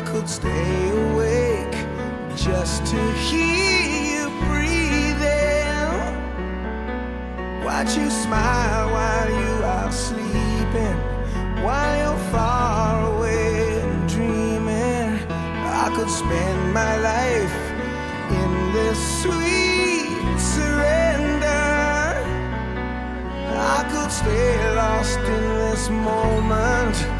I could stay awake just to hear you breathing, watch you smile while you are sleeping, while you're far away and dreaming. I could spend my life in this sweet surrender. I could stay lost in this moment.